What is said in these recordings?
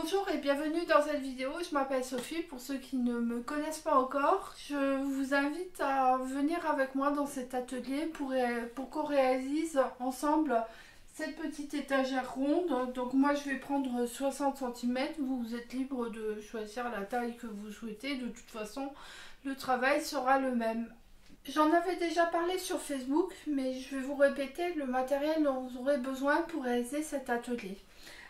Bonjour et bienvenue dans cette vidéo, je m'appelle Sophie, pour ceux qui ne me connaissent pas encore, je vous invite à venir avec moi dans cet atelier pour qu'on réalise ensemble cette petite étagère ronde. Donc moi je vais prendre 60 cm, vous êtes libre de choisir la taille que vous souhaitez, de toute façon le travail sera le même. J'en avais déjà parlé sur Facebook, mais je vais vous répéter le matériel dont vous aurez besoin pour réaliser cet atelier.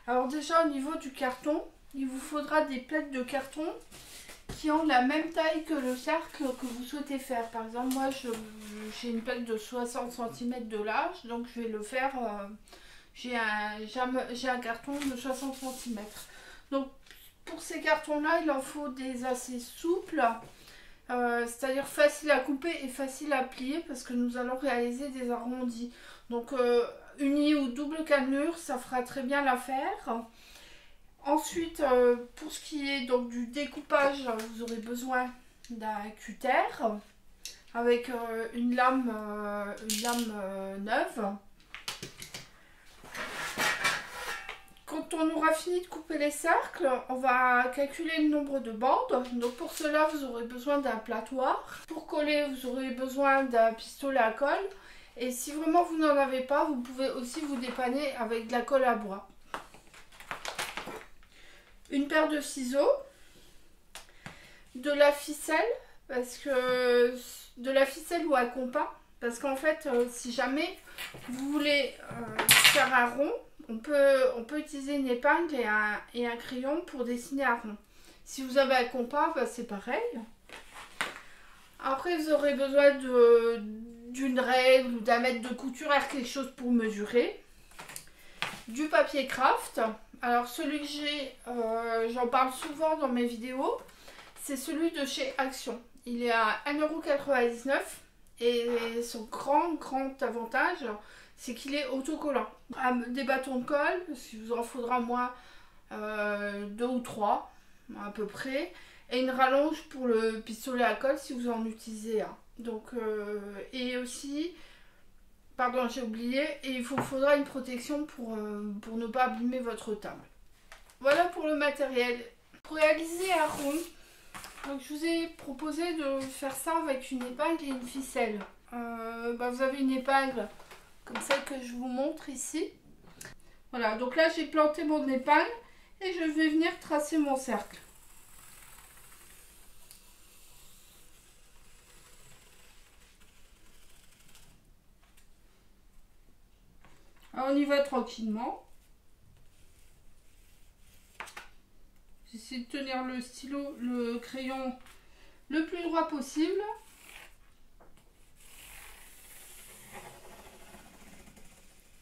Alors déjà au niveau du carton, il vous faudra des plaques de carton qui ont la même taille que le cercle que vous souhaitez faire. Par exemple, moi j'ai une plaque de 60 cm de large, donc je vais le faire, j'ai un carton de 60 cm. Donc pour ces cartons-là, il en faut des assez souples, c'est-à-dire faciles à couper et faciles à plier parce que nous allons réaliser des arrondis. Donc unis ou double cannelure, ça fera très bien l'affaire. Ensuite, pour ce qui est donc du découpage, vous aurez besoin d'un cutter avec une lame neuve. Quand on aura fini de couper les cercles, on va calculer le nombre de bandes. Donc pour cela, vous aurez besoin d'un platoir. Pour coller, vous aurez besoin d'un pistolet à colle. Et si vraiment vous n'en avez pas, vous pouvez aussi vous dépanner avec de la colle à bois. Une paire de ciseaux, de la ficelle, ou un compas. Parce qu'en fait, si jamais vous voulez faire un rond, on peut utiliser une épingle et un crayon pour dessiner un rond. Si vous avez un compas, bah, c'est pareil. Après, vous aurez besoin d'une règle ou d'un mètre de couturière, quelque chose pour mesurer, du papier craft. Alors celui que j'ai, j'en parle souvent dans mes vidéos, c'est celui de chez Action. Il est à 1,99 € et son grand avantage, c'est qu'il est autocollant. Des bâtons de colle, si vous en faudra moins 2 ou 3 à peu près, et une rallonge pour le pistolet à colle si vous en utilisez un. Donc, et aussi, pardon, j'ai oublié, et il vous faudra une protection pour ne pas abîmer votre table. Voilà pour le matériel. Pour réaliser un rond, donc je vous ai proposé de faire ça avec une épingle et une ficelle. Vous avez une épingle comme celle que je vous montre ici. Voilà, donc là j'ai planté mon épingle et je vais venir tracer mon cercle. On y va tranquillement. J'essaie de tenir le stylo, le crayon le plus droit possible.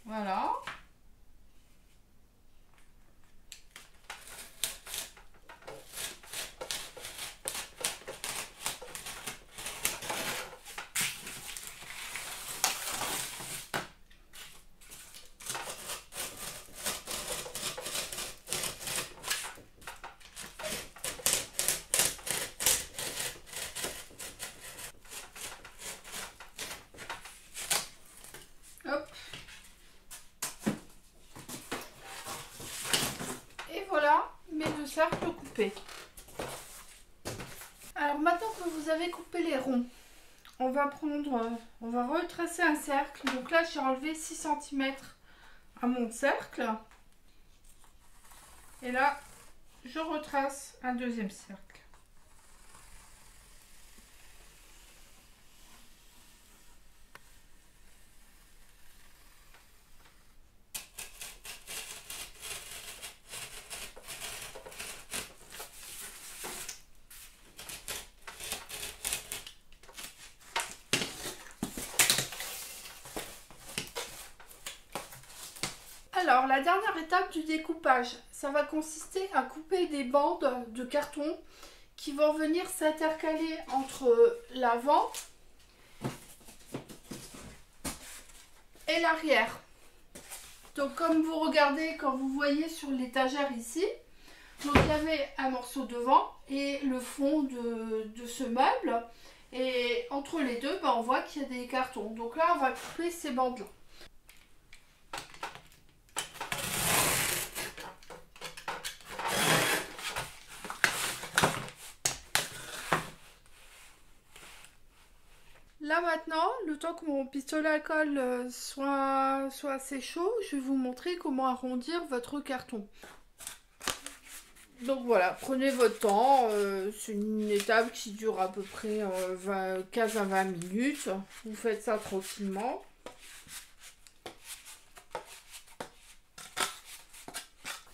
Voilà. Cercle coupé. Alors maintenant que vous avez coupé les ronds, on va retracer un cercle. Donc là j'ai enlevé 6 cm à mon cercle et là je retrace un deuxième cercle. Alors la dernière étape du découpage, ça va consister à couper des bandes de carton qui vont venir s'intercaler entre l'avant et l'arrière. Donc comme vous regardez, quand vous voyez sur l'étagère ici, donc il y avait un morceau devant et le fond de ce meuble, et entre les deux, on voit qu'il y a des cartons. Donc là on va couper ces bandes là. maintenant, le temps que mon pistolet à colle soit assez chaud, je vais vous montrer comment arrondir votre carton. Donc voilà, prenez votre temps, c'est une étape qui dure à peu près 15 à 20 minutes. Vous faites ça tranquillement.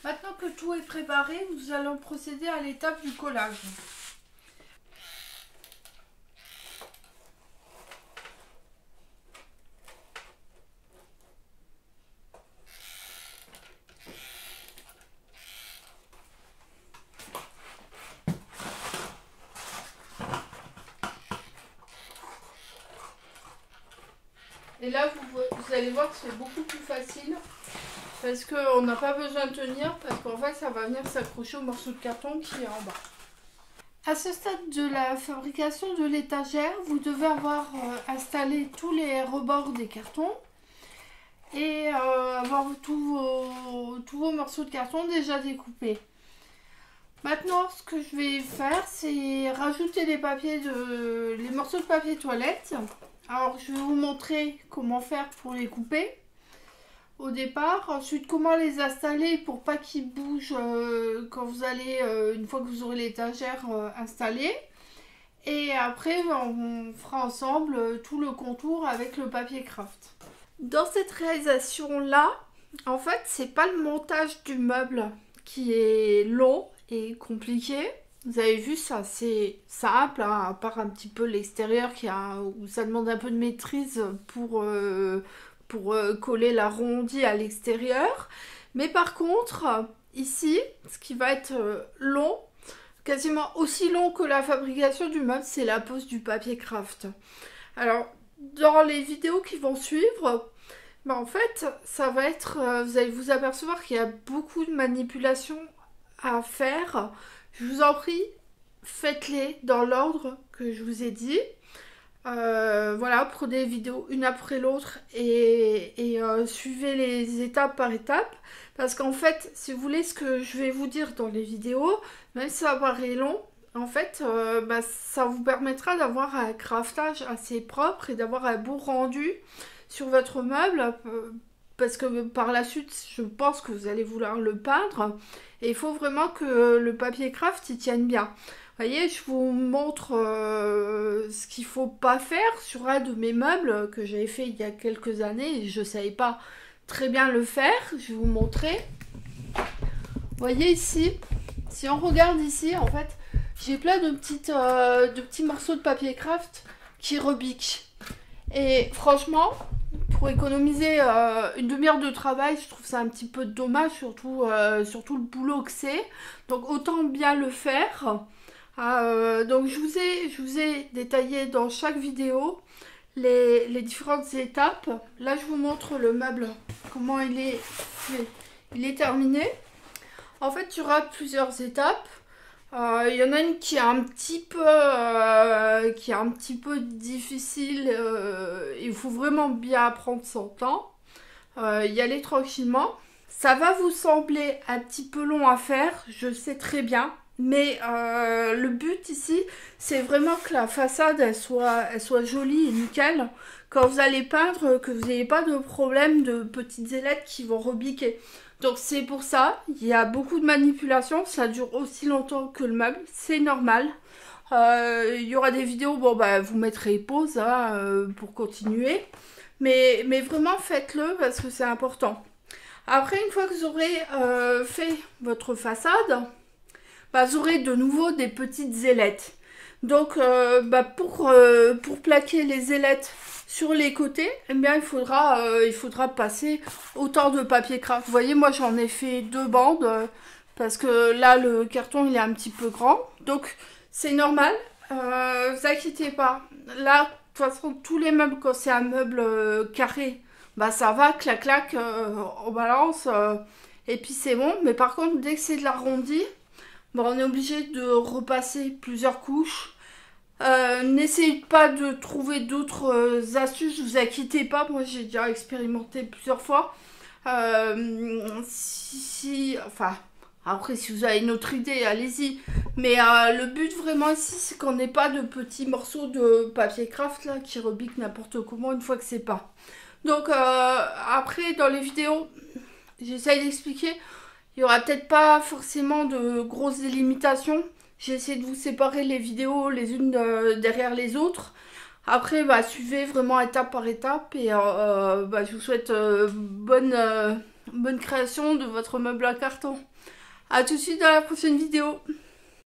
Maintenant que tout est préparé, nous allons procéder à l'étape du collage. Et là, vous allez voir que c'est beaucoup plus facile parce qu'on n'a pas besoin de tenir, parce qu'en fait, ça va venir s'accrocher au morceau de carton qui est en bas. À ce stade de la fabrication de l'étagère, vous devez avoir installé tous les rebords des cartons et avoir tous vos morceaux de carton déjà découpés. Maintenant, ce que je vais faire, c'est rajouter les morceaux de papier toilette. Alors, je vais vous montrer comment faire pour les couper au départ. Ensuite, comment les installer pour pas qu'ils bougent quand vous allez, une fois que vous aurez l'étagère installée. Et après, on fera ensemble tout le contour avec le papier craft. Dans cette réalisation-là, en fait, c'est pas le montage du meuble qui est long et compliqué. Vous avez vu, c'est assez simple, hein, à part un petit peu l'extérieur où ça demande un peu de maîtrise pour coller l'arrondi à l'extérieur. Mais par contre, ici, ce qui va être long, quasiment aussi long que la fabrication du meuble, c'est la pose du papier craft. Alors, dans les vidéos qui vont suivre, bah en fait, ça va être, vous allez vous apercevoir qu'il y a beaucoup de manipulations à faire. Je vous en prie, faites-les dans l'ordre que je vous ai dit. Voilà, prenez les vidéos une après l'autre et suivez les étapes par étape. Parce qu'en fait, si vous voulez, ce que je vais vous dire dans les vidéos, même si ça paraît long, en fait, ça vous permettra d'avoir un craftage assez propre et d'avoir un beau rendu sur votre meuble. Parce que par la suite, je pense que vous allez vouloir le peindre. Et il faut vraiment que le papier craft y tienne bien. Vous voyez, je vous montre ce qu'il ne faut pas faire sur un de mes meubles que j'avais fait il y a quelques années. Et je ne savais pas très bien le faire. Je vais vous montrer. Vous voyez ici, si on regarde ici, en fait, j'ai plein de petits morceaux de papier craft qui rebiquent. Et franchement... Pour économiser une demi-heure de travail, je trouve ça un petit peu dommage, surtout le boulot que c'est. Donc autant bien le faire. Donc je vous ai détaillé dans chaque vidéo les différentes étapes. Là, je vous montre le meuble, comment il est fait. Il est terminé. En fait, il y aura plusieurs étapes. Il y en a une qui est un petit peu difficile, il faut vraiment bien prendre son temps, y aller tranquillement. Ça va vous sembler un petit peu long à faire, je sais très bien, mais le but ici, c'est vraiment que la façade elle soit jolie et nickel. Quand vous allez peindre, que vous n'ayez pas de problème de petites ailettes qui vont rebiquer. Donc c'est pour ça, il y a beaucoup de manipulations, ça dure aussi longtemps que le meuble, c'est normal. Il y aura des vidéos, bon bah vous mettrez pause hein, pour continuer, mais vraiment faites-le parce que c'est important. Après, une fois que vous aurez fait votre façade, bah, vous aurez de nouveau des petites ailettes. Donc pour plaquer les ailettes sur les côtés, eh bien, il faudra passer autant de papier craft. Vous voyez, moi j'en ai fait 2 bandes parce que là le carton il est un petit peu grand. Donc c'est normal, vous inquiétez pas. Là, de toute façon, tous les meubles, quand c'est un meuble carré, bah ça va, clac-clac, on balance et puis c'est bon. Mais par contre, dès que c'est de l'arrondi, bon, on est obligé de repasser plusieurs couches. N'essayez pas de trouver d'autres astuces, ne vous inquiétez pas, moi j'ai déjà expérimenté plusieurs fois. Enfin, après si vous avez une autre idée, allez-y. Mais le but vraiment ici, c'est qu'on n'ait pas de petits morceaux de papier craft là qui rebiquent n'importe comment une fois que c'est peint. Donc après dans les vidéos, j'essaye d'expliquer, il n'y aura peut-être pas forcément de grosses délimitations. J'ai essayé de vous séparer les vidéos les unes derrière les autres. Après, bah, suivez vraiment étape par étape et bah, je vous souhaite bonne création de votre meuble à carton. A tout de suite dans la prochaine vidéo.